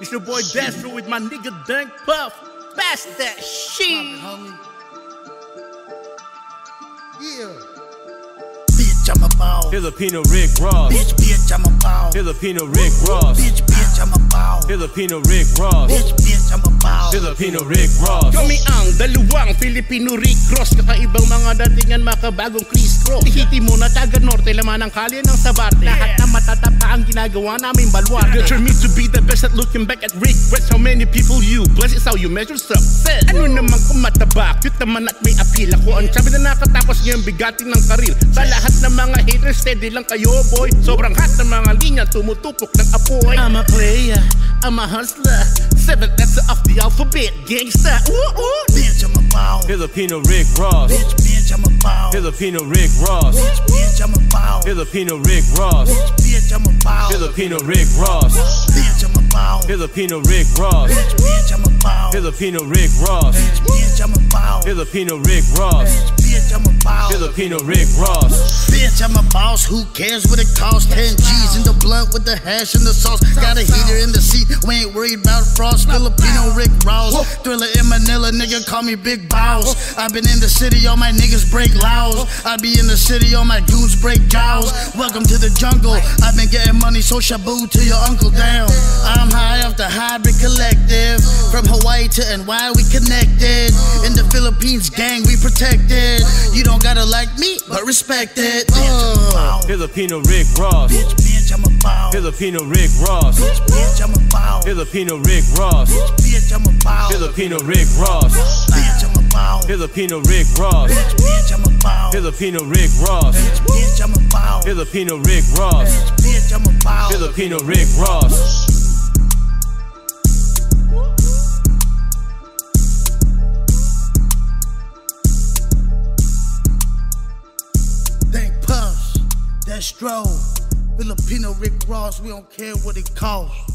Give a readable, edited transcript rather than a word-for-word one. It's your boy Destro with my nigga Dunk Puff. Pass that shit. Yeah. Bitch, I'm a ball. Filipino Rick Ross. Bitch, I'm a ball. Filipino Rick Ross. Bitch, I'm a ball. Filipino Rick Ross. Bitch, I'm a ball. Filipino Rick Ross. Kami ang dalawang Filipino Rick Ross. Kakaibang mga datingan, makabagong Chris Cross. Tihiti mo na taga norte, laman ang kalye ng sabarte. Lahat na matatapa ang ginagawa namin baluarte. Determined to be the best at looking back at regrets. How many people you bless is how you measure success. Ano naman kung mataba, cute naman at may appeal. Ako ang sabi na nakatapos niya yung bigatin ng karil. Sa lahat ng mga haters, steady lang kayo boy. Sobrang hot ng mga linya, tumutupok ng apoy. I'm a player, I'm a hustler. 7th letter of the alphabet, gangsta. Ooh, ooh. Bitch, I'm a ball. Filipino Rick Ross. Bitch, I'm a ball. Filipino Rick Ross. Bitch, I'm a ball. Filipino Rick Ross. Bitch, I'm a ball. Filipino Rick Ross. Bitch, I'm a ball. Filipino Rick Ross. Bitch, I'm a ball. Filipino Rick Ross. Bitch, I'm a ball. Filipino Rick Ross. Bitch, I'm a ball. Filipino Rick Ross. Bitch, I'm a boss. Who cares what it costs? 10 G's in the blunt with the hash and the sauce. Got a heater in the seat. We ain't worried about frost. Filipino Rick Ross. Thriller in Manila, nigga, call me Big Boss. I've been in the city, all my niggas break lows. I be in the city, all my goons break jaws. Welcome to the jungle. I've been getting money, so shabu to your uncle down. I'm high off the Hibred Collective. From Hawaii to NY, we connected. In the Philippines, gang, we protected. You don't gotta like me, but respect it. Filipino Rick Ross. Bitch, I'm a ball. Filipino Rick Ross. Bitch, I'm a ball. Filipino Rick Ross. Bitch, I'm a ball. Filipino Rick Ross. Bitch, I'm a ball. Filipino Rick Ross. Bitch, I'm a ball. Filipino Rick Ross. Bitch, I'm a ball. Filipino Rick Ross. Bitch, I'm a ball. Filipino Rick Ross. Destro, Filipino Rick Ross, we don't care what it costs.